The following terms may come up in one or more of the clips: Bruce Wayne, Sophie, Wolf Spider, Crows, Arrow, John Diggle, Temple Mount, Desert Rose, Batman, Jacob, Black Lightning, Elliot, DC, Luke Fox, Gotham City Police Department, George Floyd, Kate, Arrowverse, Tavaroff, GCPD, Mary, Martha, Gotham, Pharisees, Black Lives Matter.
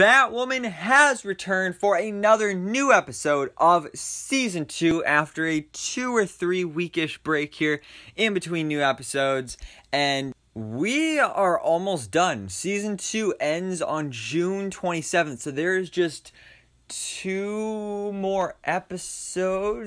Batwoman has returned for another new episode of Season 2 after a 2 or 3 weekish break here in between new episodes, and we are almost done. Season 2 ends on June 27th, so there's just 3 more episodes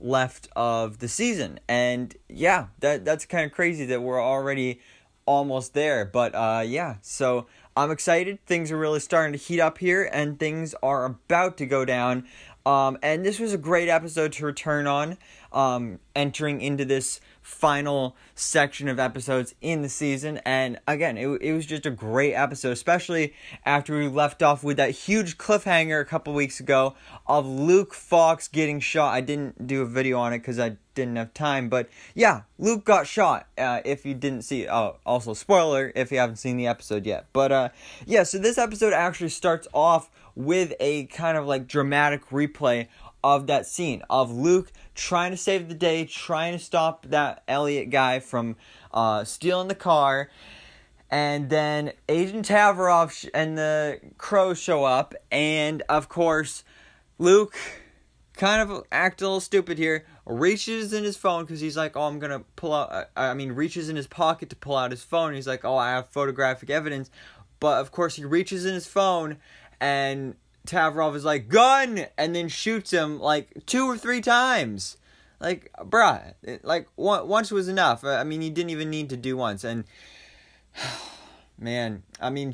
left of the season, and yeah, that's kind of crazy that we're already almost there, but yeah, so I'm excited. Things are really starting to heat up here, and things are about to go down. And this was a great episode to return on, entering into this final section of episodes in the season. And again, it was just a great episode, especially after we left off with that huge cliffhanger a couple weeks ago of Luke Fox getting shot. I didn't do a video on it because I didn't have time, but yeah, Luke got shot, if you didn't see it. Oh, also spoiler if you haven't seen the episode yet, but yeah, so this episode actually starts off with a kind of like dramatic replay of that scene of Luke trying to save the day, trying to stop that Elliot guy from stealing the car, and then Agent Tavaroff and the Crows show up, and of course Luke, kind of acting a little stupid here, reaches in his phone because he's like, oh, I'm gonna pull out, reaches in his pocket to pull out his phone, and he's like, oh, I have photographic evidence, but of course he reaches in his phone and Tavaroff is like, gun, and then shoots him like 2 or 3 times. Like, bruh, once was enough. I mean, he didn't even need to do once. And man, I mean,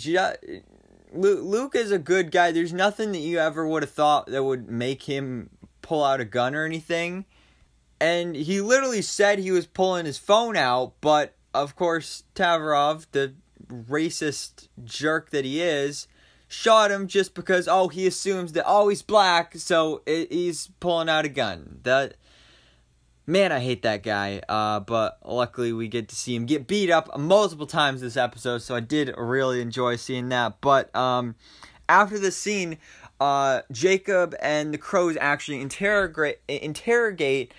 Luke is a good guy. There's nothing that you ever would have thought that would make him pull out a gun or anything. And he literally said he was pulling his phone out, but of course Tavaroff, the racist jerk that he is, shot him just because, oh, he assumes that, oh, he's black, so he's pulling out a gun. That, man, I hate that guy, but luckily we get to see him get beat up multiple times this episode, so I did really enjoy seeing that. But after this scene, Jacob and the Crows actually interrogate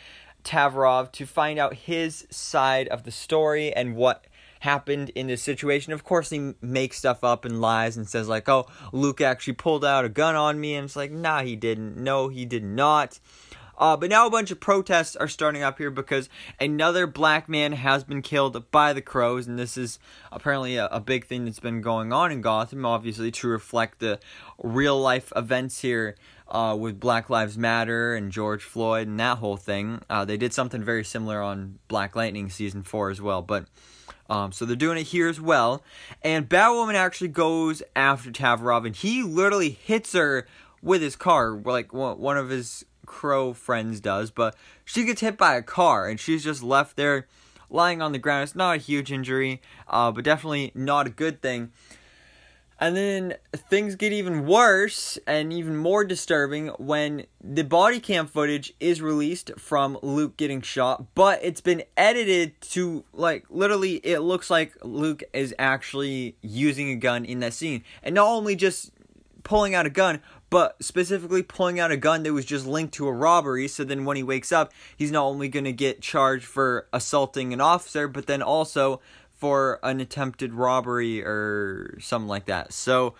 Tavaroff to find out his side of the story and what happened in this situation. Of course he makes stuff up and lies and says like, oh, Luke actually pulled out a gun on me, and it's like, nah, he didn't. No, he did not. But now a bunch of protests are starting up here because another black man has been killed by the Crows, and this is apparently a big thing that's been going on in Gotham, obviously to reflect the real life events here with Black Lives Matter and George Floyd and that whole thing. They did something very similar on Black Lightning Season 4 as well, but so they're doing it here as well. And Batwoman actually goes after Tavaroff, and he literally hits her with his car, like one of his Crow friends does, but she gets hit by a car, and she's just left there lying on the ground. It's not a huge injury, but definitely not a good thing. And then things get even worse and even more disturbing when the body cam footage is released from Luke getting shot, but it's been edited to, like, literally it looks like Luke is actually using a gun in that scene. And not only just pulling out a gun, but specifically pulling out a gun that was just linked to a robbery. So then when he wakes up, he's not only going to get charged for assaulting an officer, but then also for an attempted robbery or something like that. So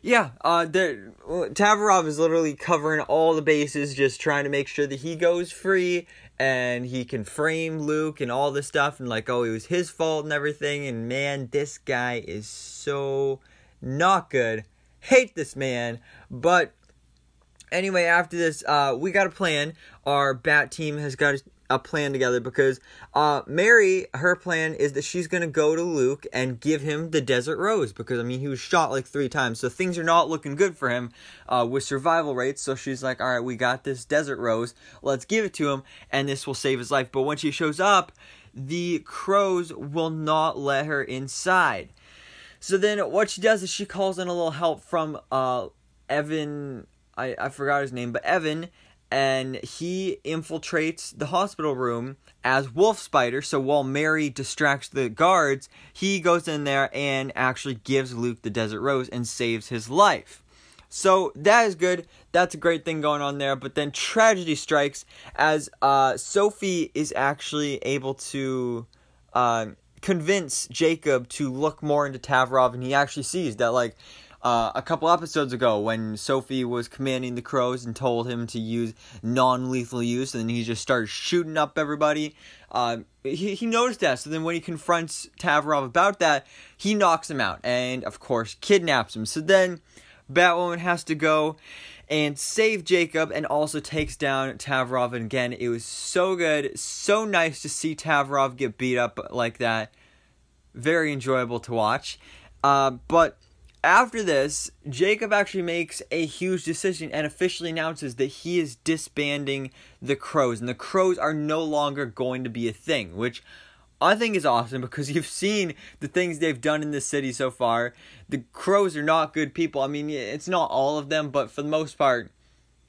yeah, Tavaroff is literally covering all the bases, just trying to make sure that he goes free and he can frame Luke and all this stuff, and like, oh, it was his fault and everything. And man, this guy is so not good. Hate this man. But anyway, after this, we got a plan. Our Bat team has got a plan together because Mary, her plan is that she's going to go to Luke and give him the Desert Rose because, I mean, he was shot like 3 times. So things are not looking good for him with survival rates. So she's like, all right, we got this Desert Rose. Let's give it to him and this will save his life. But when she shows up, the Crows will not let her inside. So then what she does is she calls in a little help from Evan. I forgot his name, but Evan, and he infiltrates the hospital room as Wolf Spider. So while Mary distracts the guards, he goes in there and actually gives Luke the Desert Rose and saves his life. So that is good. That's a great thing going on there. But then tragedy strikes as Sophie is actually able to convince Jacob to look more into Tavaroff, and he actually sees that, like, a couple episodes ago when Sophie was commanding the Crows and told him to use non-lethal use, and he just started shooting up everybody, he noticed that. So then when he confronts Tavaroff about that, he knocks him out and, of course, kidnaps him. So then Batwoman has to go and save Jacob and also takes down Tavaroff. And again, it was so good, so nice to see Tavaroff get beat up like that. Very enjoyable to watch. But after this, Jacob actually makes a huge decision and officially announces that he is disbanding the Crows. And the Crows are no longer going to be a thing, which I think is awesome, because you've seen the things they've done in this city so far. The Crows are not good people. I mean, it's not all of them, but for the most part,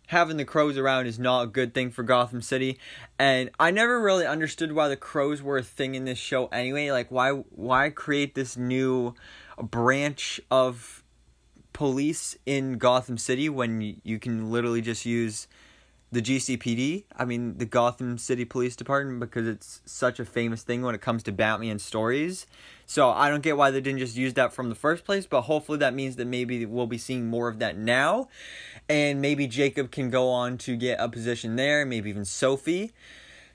having the Crows around is not a good thing for Gotham City. And I never really understood why the Crows were a thing in this show anyway. Like, why create this new branch of police in Gotham City when you can literally just use the GCPD, I mean, the Gotham City Police Department, because it's such a famous thing when it comes to Batman stories. So I don't get why they didn't just use that from the first place, but hopefully that means that maybe we'll be seeing more of that now. And maybe Jacob can go on to get a position there, maybe even Sophie.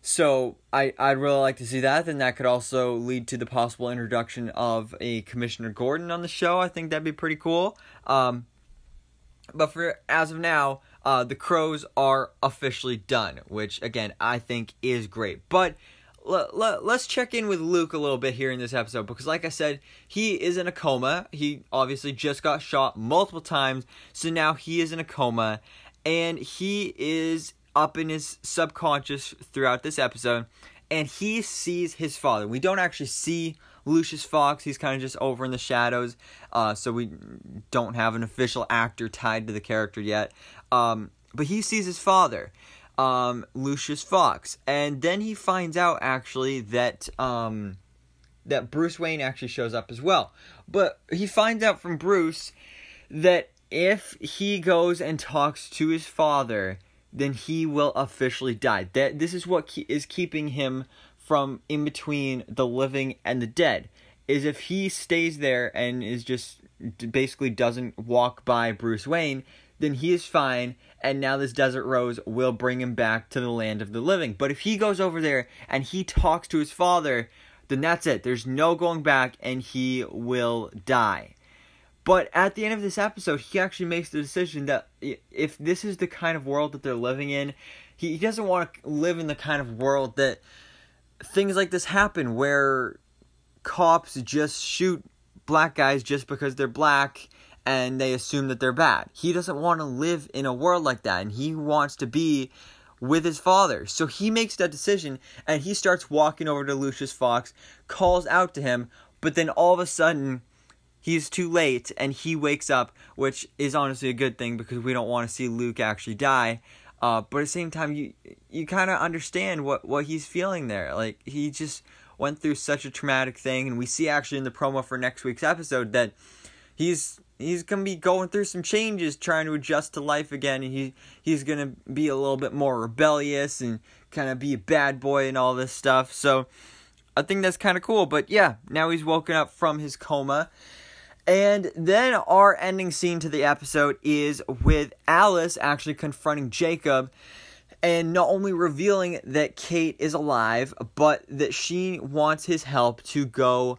So I'd really like to see that. Then that could also lead to the possible introduction of a Commissioner Gordon on the show. I think that'd be pretty cool. But for as of now, the Crows are officially done, which, again, I think is great. But let's check in with Luke a little bit here in this episode, because, like I said, he is in a coma. He obviously just got shot multiple times, so now he is in a coma, and he is up in his subconscious throughout this episode, and he sees his father. We don't actually see Lucius Fox. He's kind of just over in the shadows, so we don't have an official actor tied to the character yet. But he sees his father, Lucius Fox, and then he finds out actually that that Bruce Wayne actually shows up as well. But he finds out from Bruce that if he goes and talks to his father, then he will officially die. That this is what is keeping him from in between the living and the dead, is if he stays there and is just basically doesn't walk by Bruce Wayne, then he is fine, and now this Desert Rose will bring him back to the land of the living. But if he goes over there and he talks to his father, then that's it. There's no going back, and he will die. But at the end of this episode, he actually makes the decision that if this is the kind of world that they're living in, he doesn't want to live in the kind of world that things like this happen, where cops just shoot black guys just because they're black and they assume that they're bad. He doesn't want to live in a world like that, and he wants to be with his father. So he makes that decision, and he starts walking over to Lucius Fox, calls out to him, but then all of a sudden, he's too late, and he wakes up, which is honestly a good thing, because we don't want to see Luke actually die. But at the same time, you kind of understand what he's feeling there. Like, he just went through such a traumatic thing, and we see actually in the promo for next week's episode that he's going to be going through some changes, trying to adjust to life again, and he's going to be a little bit more rebellious and kind of be a bad boy and all this stuff. So I think that's kind of cool. But yeah, now he's woken up from his coma. And then our ending scene to the episode is with Alice actually confronting Jacob, and not only revealing that Kate is alive, but that she wants his help to go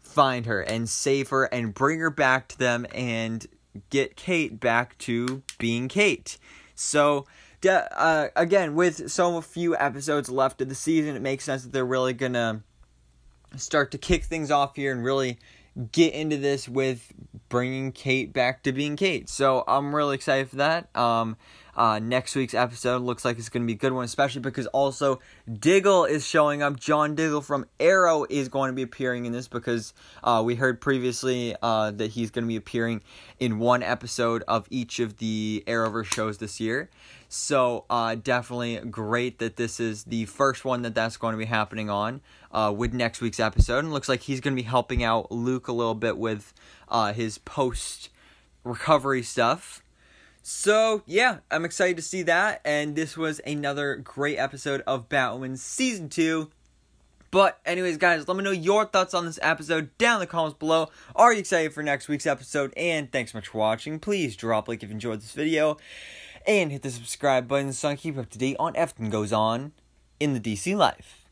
find her and save her and bring her back to them and get Kate back to being Kate. So again, with so few episodes left of the season, it makes sense that they're really gonna start to kick things off here and really get into this with bringing Kate back to being Kate. So I'm really excited for that. Next week's episode looks like it's going to be a good one, especially because also Diggle is showing up. John Diggle from Arrow is going to be appearing in this, because we heard previously that he's going to be appearing in one episode of each of the Arrowverse shows this year. So definitely great that this is the first one that's going to be happening on with next week's episode. And it looks like he's going to be helping out Luke a little bit with his post-recovery stuff. So, yeah, I'm excited to see that, and this was another great episode of Batwoman Season 2. But anyways, guys, let me know your thoughts on this episode down in the comments below. Are you excited for next week's episode? And thanks so much for watching. Please drop a like if you enjoyed this video. And hit the subscribe button so I can keep up to date on everything goes on in the DC life.